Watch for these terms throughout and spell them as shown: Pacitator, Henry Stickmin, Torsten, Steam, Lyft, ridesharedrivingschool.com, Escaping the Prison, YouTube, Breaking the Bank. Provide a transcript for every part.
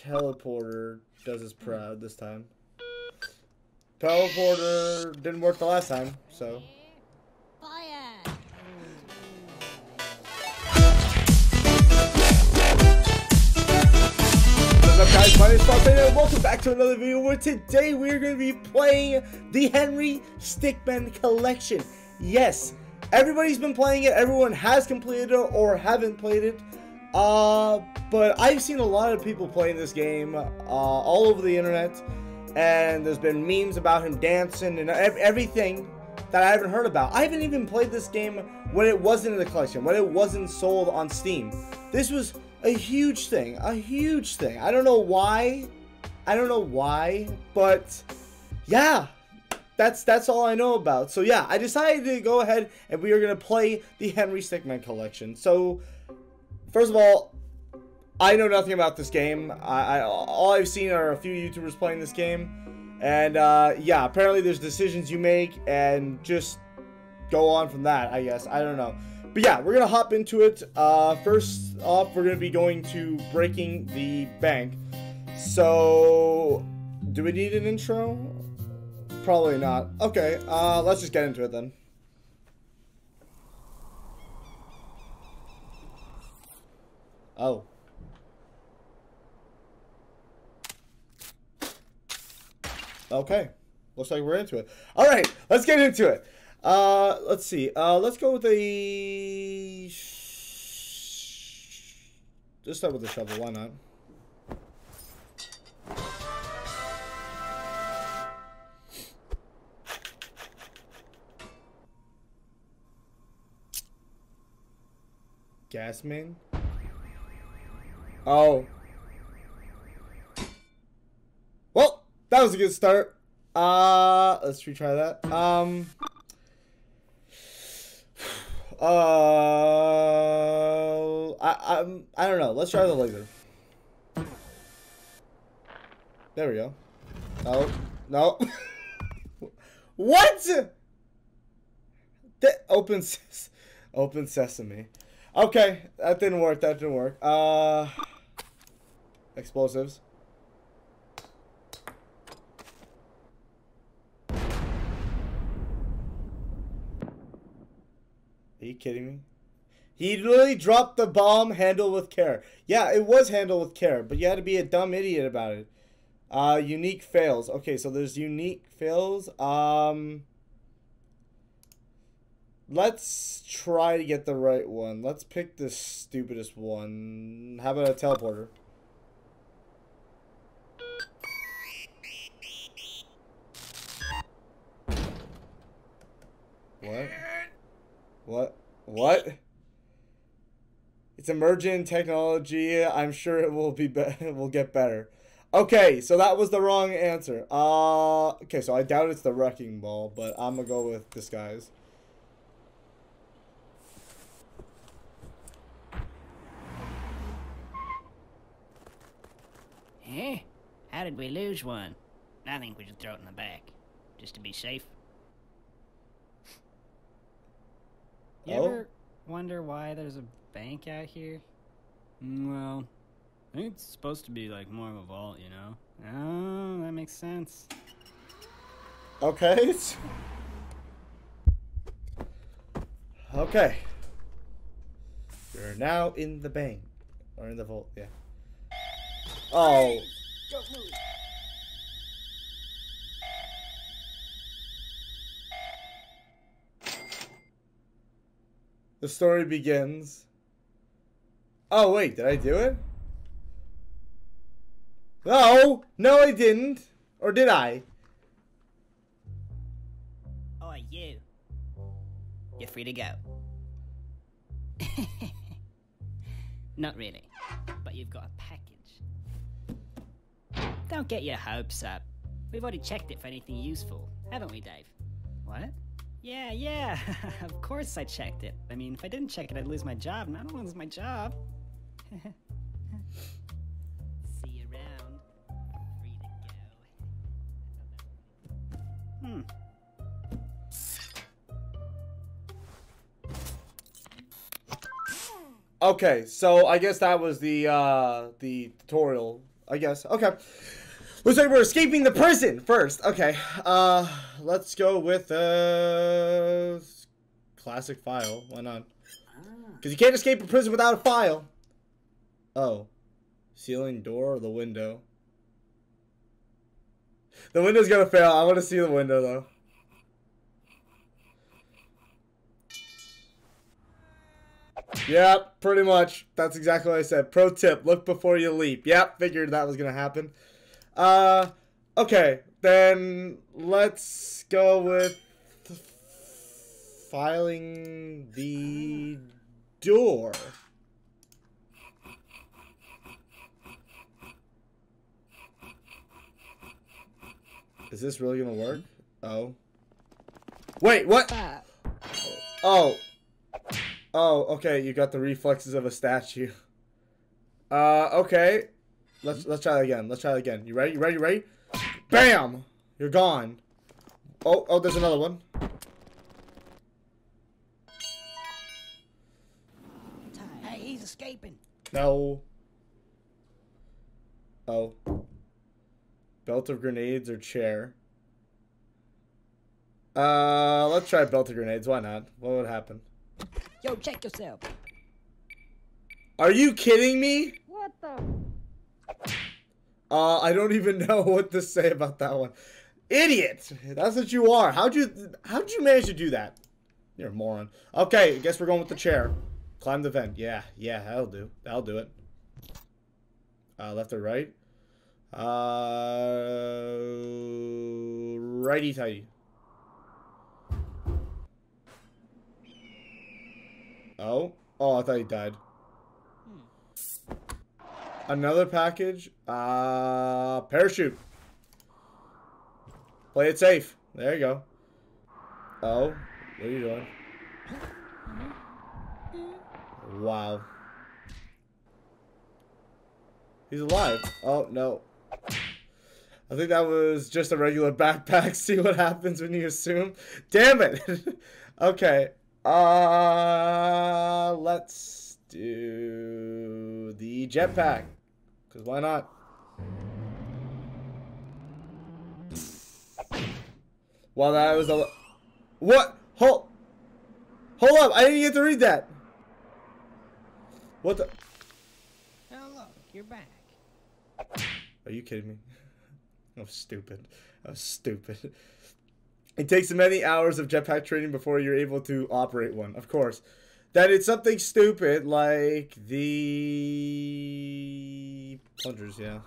teleporter does us proud this time. Teleporter didn't work the last time, so. What's up, guys? My name is Spartan, and welcome back to another video where today we're going to be playing the Henry Stickmin collection. Yes, everybody's been playing it, everyone has completed it or haven't played it. But I've seen a lot of people playing this game all over the internet, and there's been memes about him dancing and everything that I haven't heard about. I haven't even played this game when it wasn't in the collection, when it wasn't sold on Steam. This was a huge thing, I don't know why, but yeah, that's all I know about. So yeah, I decided to go ahead and we are going to play the Henry Stickmin collection. So first of all, I know nothing about this game. All I've seen are a few YouTubers playing this game, and yeah, apparently there's decisions you make and just go on from that, I guess. I don't know, but yeah, we're gonna hop into it. First off, we're gonna be going to Breaking the Bank. So do we need an intro? Probably not. Okay, let's just get into it then. Oh. Okay. Looks like we're into it. Alright, let's get into it. Let's see. Let's go with the... Just start with the shovel, why not? Gas main? Oh. Well, that was a good start. Let's retry that. I don't know. Let's try the laser. There we go. Oh, no. What? That open sesame. Okay, that didn't work. Explosives. Are you kidding me? He literally dropped the bomb. Handle with care. Yeah, it was handle with care, but you had to be a dumb idiot about it. Unique fails. Okay, so there's unique fails. Let's try to get the right one. Let's pick the stupidest one. How about a teleporter? What? What? What? It's emergent technology. I'm sure it will be will get better. Okay, so that was the wrong answer. Okay, so I doubt it's the wrecking ball, but I'm gonna go with disguise. Eh? How did we lose one? I think we should throw it in the back, just to be safe. You ever wonder why there's a bank out here? Well, I think it's supposed to be like more of a vault, you know? Oh, that makes sense. Okay. Okay. You're now in the bank. Or in the vault, yeah. Oh. Don't move. The story begins. Oh wait, did I do it? No, no I didn't. Or did I? Oh, you. You're free to go. Not really, but you've got a package. Don't get your hopes up. We've already checked it for anything useful, haven't we, Dave? What? Yeah, yeah. Of course I checked it. I mean, if I didn't check it, I'd lose my job, and I don't want to lose my job. See you around. Free to go. Hmm. Okay, so I guess that was the tutorial I guess. Okay. Looks like we're escaping the prison first. Okay. Let's go with classic file. Why not? Because you can't escape a prison without a file. Oh. Ceiling door or the window? The window's gonna fail. I want to see the window though. Yep, pretty much. That's exactly what I said. Pro tip, look before you leap. Yep, figured that was going to happen. Okay, then let's go with filing the door. Is this really going to work? Oh. Wait, what? Oh. Oh, okay, you got the reflexes of a statue. Okay. Let's try that again. Let's try that again. You ready? You ready? You ready? Bam! You're gone. Oh, oh, there's another one. Hey, he's escaping. No. Oh. Belt of grenades or chair. Let's try belt of grenades. Why not? What would happen? Yo, check yourself. Are you kidding me? What the? I don't even know what to say about that one. Idiot! That's what you are. How'd you manage to do that? You're a moron. Okay, I guess we're going with the chair. Climb the vent. Yeah, yeah, that'll do. That'll do it. Left or right? Righty tighty. Oh? Oh, I thought he died. Another package? Parachute. Play it safe. There you go. Oh? What are you doing? Wow. He's alive. Oh, no. I think that was just a regular backpack. See what happens when you assume? Damn it! Okay. Let's do the jetpack, because why not? Well, that was a... What? Hold up, I didn't get to read that. What the... Oh, look, you're back. Are you kidding me? I'm stupid. I'm stupid. It takes many hours of jetpack training before you're able to operate one, of course. That it's something stupid like the plungers, yeah.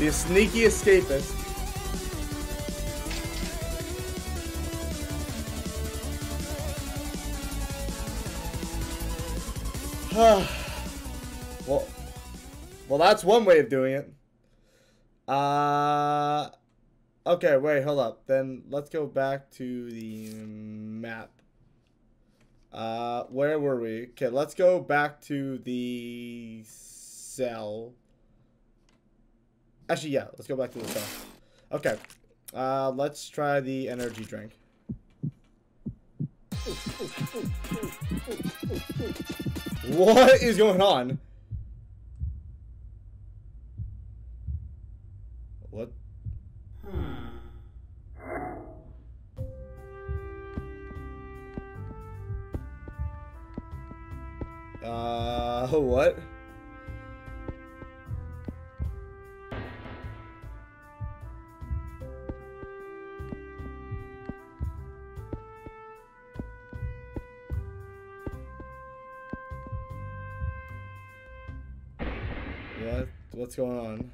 The sneaky escapist. Well, that's one way of doing it. Okay, wait, hold up. Then let's go back to the map. Where were we? Okay, let's go back to the cell. Actually, yeah, let's go back to the cell. Okay, let's try the energy drink. What is going on? What? What? What's going on?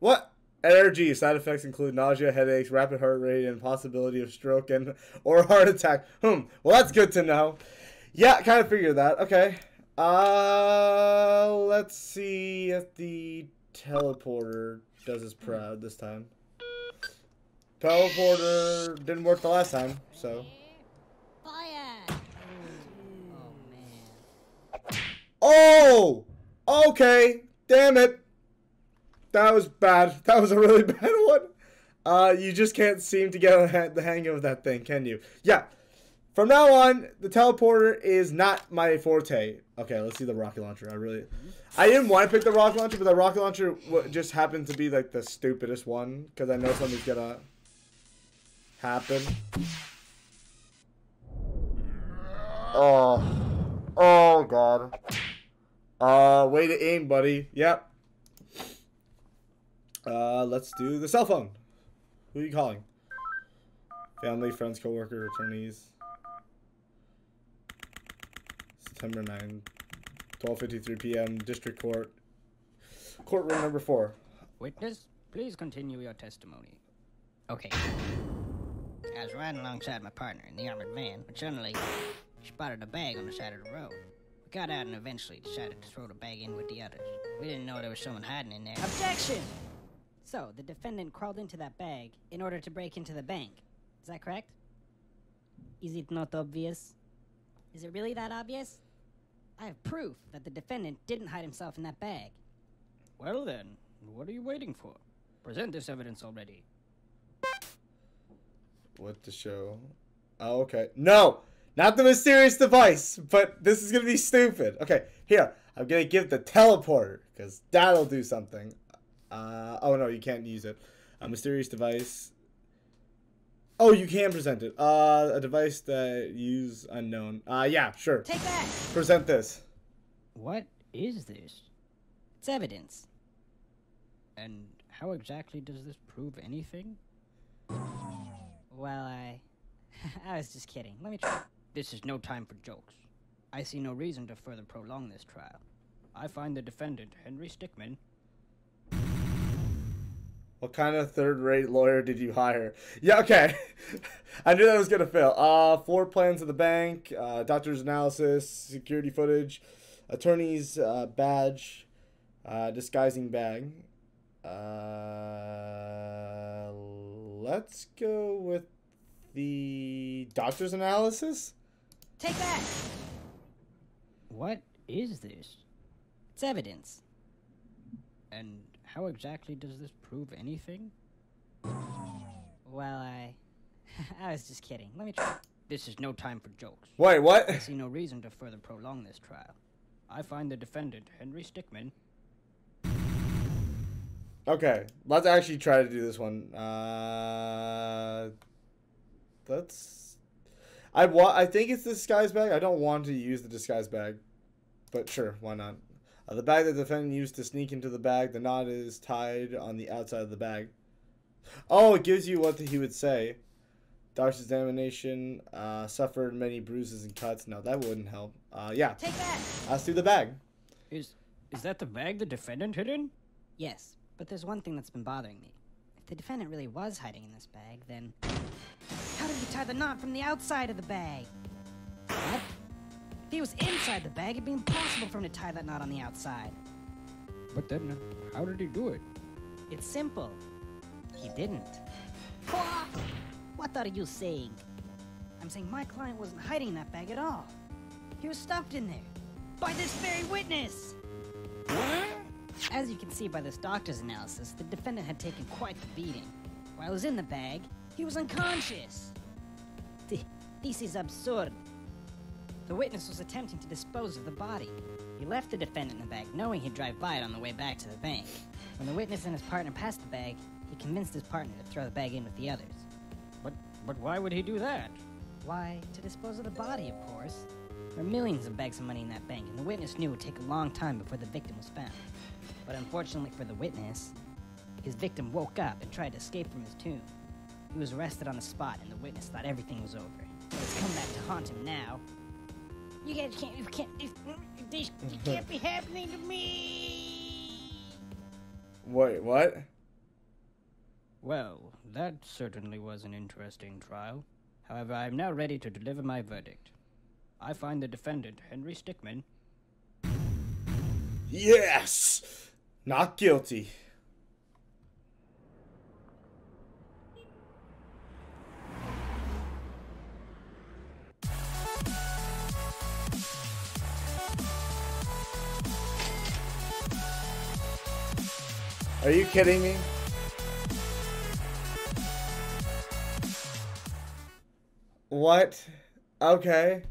What? Energy. Side effects include nausea, headaches, rapid heart rate, and possibility of stroke and or heart attack. Well, that's good to know. Yeah, kind of figured that. Okay. Let's see if the teleporter does us proud this time. Teleporter didn't work the last time, so. Oh, okay. Damn it. That was bad. That was a really bad one. You just can't seem to get the hang of that thing, can you? Yeah. From now on, the teleporter is not my forte. Okay, let's see the rocket launcher. I didn't want to pick the rocket launcher, but the rocket launcher just happened to be like the stupidest one because I know something's gonna happen. Oh, oh god. Way to aim, buddy. Yep. Let's do the cell phone. Who are you calling? Family, friends, coworker, attorneys. September 9, 12:53 p.m. District Court, courtroom number 4. Witness, please continue your testimony. Okay. I was riding alongside my partner in the armored van when suddenly spotted a bag on the side of the road. We got out and eventually decided to throw the bag in with the others. We didn't know there was someone hiding in there. Objection! So, the defendant crawled into that bag in order to break into the bank. Is that correct? Is it not obvious? Is it really that obvious? I have proof that the defendant didn't hide himself in that bag. Well then, what are you waiting for? Present this evidence already. What to show? Oh, okay. No! Not the mysterious device, but this is gonna be stupid. Okay, here. I'm gonna give the teleporter, because that'll do something. Oh no, you can't use it. A mysterious device. Oh, you can present it. A device that use unknown. Yeah, sure. Take that! Present this. What is this? It's evidence. And how exactly does this prove anything? Well, I was just kidding. Let me try. This is no time for jokes. I see no reason to further prolong this trial. I find the defendant, Henry Stickmin. What kind of third-rate lawyer did you hire? Yeah, okay. I knew that was gonna fail. Floor plans of the bank, doctor's analysis, security footage, attorney's badge, disguising bag. Let's go with the doctor's analysis. Take that! What is this? It's evidence. And how exactly does this prove anything? Well, I was just kidding. Let me try. This is no time for jokes. Wait, what? I see no reason to further prolong this trial. I find the defendant, Henry Stickmin. Okay, let's actually try to do this one. I think it's the disguise bag. I don't want to use the disguise bag, but sure, why not? The bag that the defendant used to sneak into the bag, the knot is tied on the outside of the bag. Oh, it gives you what he would say. Doctor's examination, suffered many bruises and cuts. No, that wouldn't help. Yeah. Take that! Let's do the bag. Is that the bag the defendant hid in? Yes, but there's one thing that's been bothering me. If the defendant really was hiding in this bag, then how did he tie the knot from the outside of the bag? What? If he was inside the bag, it'd be impossible for him to tie that knot on the outside. But then, how did he do it? It's simple. He didn't. What are you saying? I'm saying my client wasn't hiding in that bag at all. He was stuffed in there. By this very witness! What? As you can see by this doctor's analysis, the defendant had taken quite the beating. While he was in the bag, he was unconscious. This is absurd. The witness was attempting to dispose of the body. He left the defendant in the bag, knowing he'd drive by it on the way back to the bank. When the witness and his partner passed the bag, he convinced his partner to throw the bag in with the others. But why would he do that? Why, to dispose of the body, of course. There are millions of bags of money in that bank, and the witness knew it would take a long time before the victim was found. But unfortunately for the witness, his victim woke up and tried to escape from his tomb. He was arrested on the spot, and the witness thought everything was over. But it's come back to haunt him now. You guys can't be happening to me! Wait, what? Well, that certainly was an interesting trial. However, I am now ready to deliver my verdict. I find the defendant, Henry Stickmin. Yes! Not guilty. Are you kidding me? What? Okay.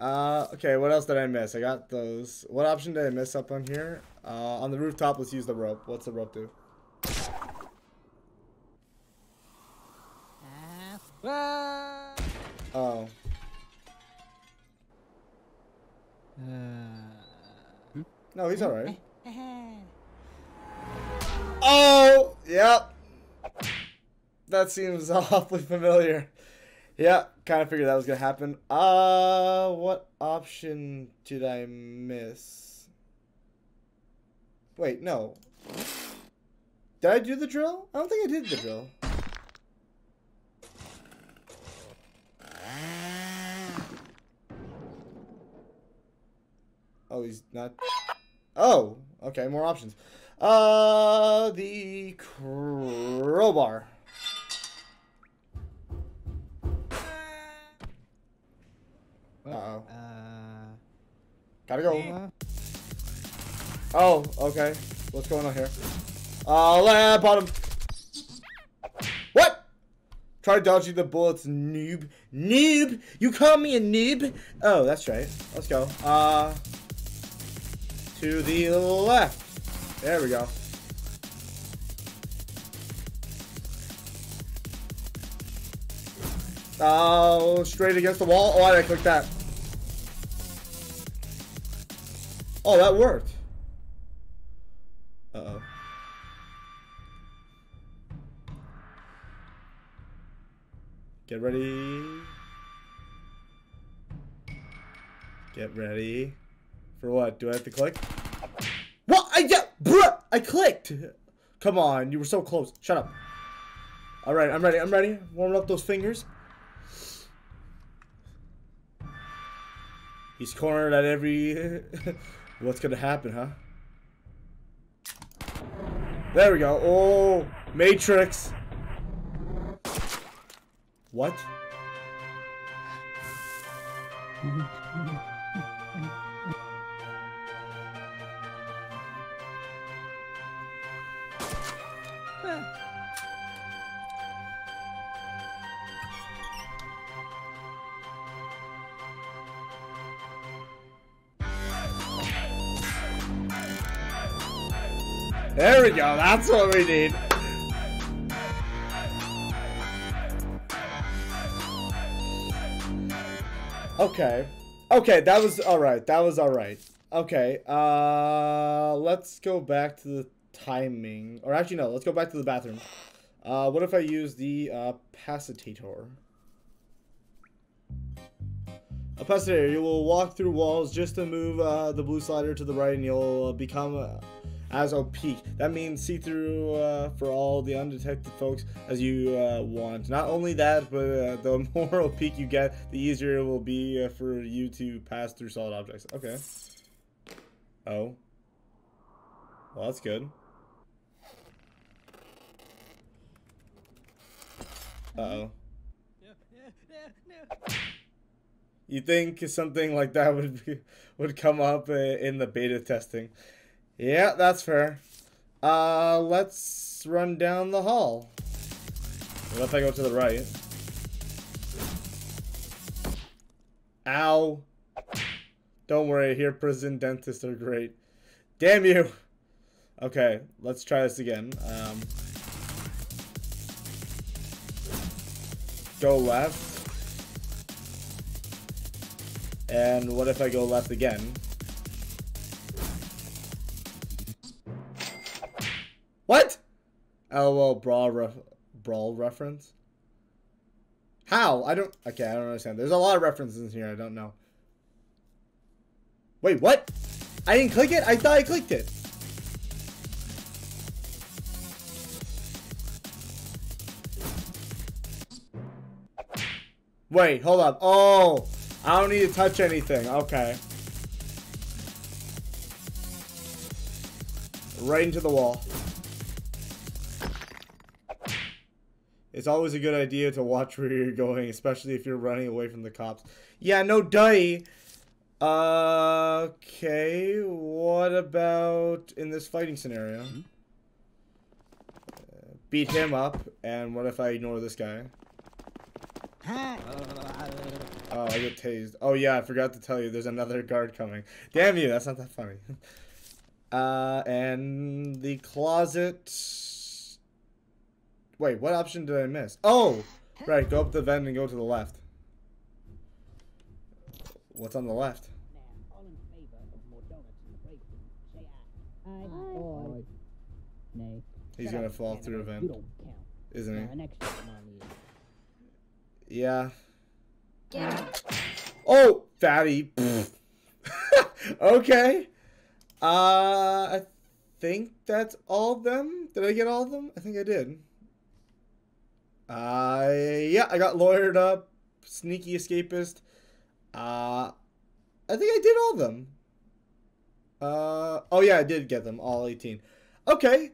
Okay, what else did I miss? I got those. What option did I miss up on here? On the rooftop, let's use the rope. What's the rope do? Oh. No, he's alright. Oh! Yep. That seems awfully familiar. Yeah, kind of figured that was gonna happen. What option did I miss? Wait, no. Did I do the drill? I don't think I did the drill. Oh, he's not. Oh, okay, more options. The crowbar. Uh-oh. Gotta go. Oh, okay. What's going on here? Lab bottom. What? Try dodging the bullets, noob. Noob! You call me a noob? Oh, that's right. Let's go. To the left. There we go. Oh, straight against the wall. Oh, I didn't click that. Oh, that worked. Uh-oh. Get ready. Get ready. For what? Do I have to click? What? Bruh! I clicked! Come on, you were so close. Shut up. Alright, I'm ready. I'm ready. Warming up those fingers. He's cornered at every... What's gonna happen, huh? There we go. Oh, Matrix. What? There we go, that's what we need. Okay. Okay, that was alright. That was alright. Okay, let's go back to the timing. Or actually, no, let's go back to the bathroom. What if I use the Pacitator? A Pacitator, you will walk through walls just to move the blue slider to the right and you'll become... as opaque. That means see-through for all the undetected folks as you want. Not only that, but the more opaque you get, the easier it will be for you to pass through solid objects. Okay. Oh. Well, that's good. Uh-oh. You think something like that would come up in the beta testing. Yeah, that's fair. Let's run down the hall. What if I go to the right? Ow. Don't worry, here prison dentists are great. Damn you! Okay, let's try this again. Go left. And what if I go left again? What? LOL brawl reference? How? I don't understand. There's a lot of references here. I don't know. Wait, what? I didn't click it? I thought I clicked it. Wait, hold up. Oh, I don't need to touch anything. Okay. Right into the wall. It's always a good idea to watch where you're going, especially if you're running away from the cops. Yeah, no, die. Okay, what about in this fighting scenario? Beat him up, and what if I ignore this guy? Oh, I get tased. Oh yeah, I forgot to tell you, there's another guard coming. Damn you, that's not that funny. And the closet... Wait, what option did I miss? Oh! Right, go up the vent and go to the left. What's on the left? He's gonna fall through a vent, isn't he? Yeah. Oh, fatty. Okay. I think that's all of them. Did I get all of them? I think I did. Yeah, I got lawyered up, sneaky escapist. I think I did all of them. Oh yeah, I did get them, all 18. Okay.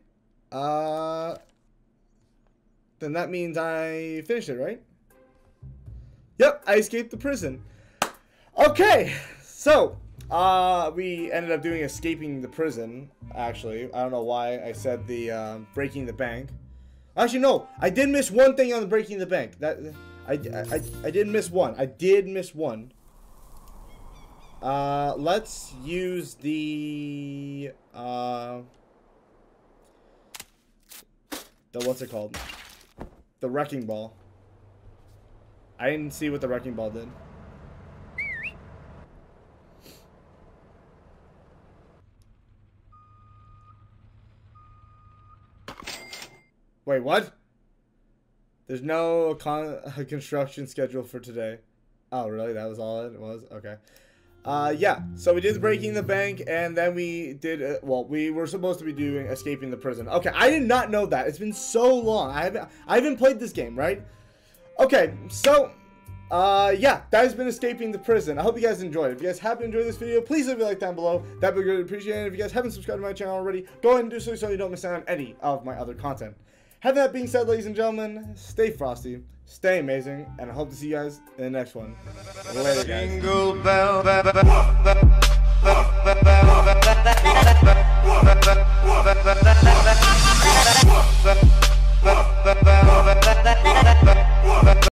Then that means I finished it, right? Yep, I escaped the prison. Okay, so, we ended up doing Escaping the Prison, actually. I don't know why I said the, Breaking the Bank. Actually, no, I did miss one thing on the Breaking the Bank. That, I did miss one. I did miss one. Let's use the, what's it called? The wrecking ball. I didn't see what the wrecking ball did. Wait, what? There's no construction schedule for today. Oh, really? That was all it was? Okay. Yeah, so we did Breaking the Bank, and then we did, well, we were supposed to be doing Escaping the Prison. Okay, I did not know that. It's been so long. I haven't played this game, right? Okay, so, yeah, that has been Escaping the Prison. I hope you guys enjoyed it. If you guys have enjoyed this video, please leave a like down below. That would be greatly appreciated. If you guys haven't subscribed to my channel already, go ahead and do so you don't miss out on any of my other content. Have that being said, ladies and gentlemen, stay frosty, stay amazing, and I hope to see you guys in the next one. Later, guys.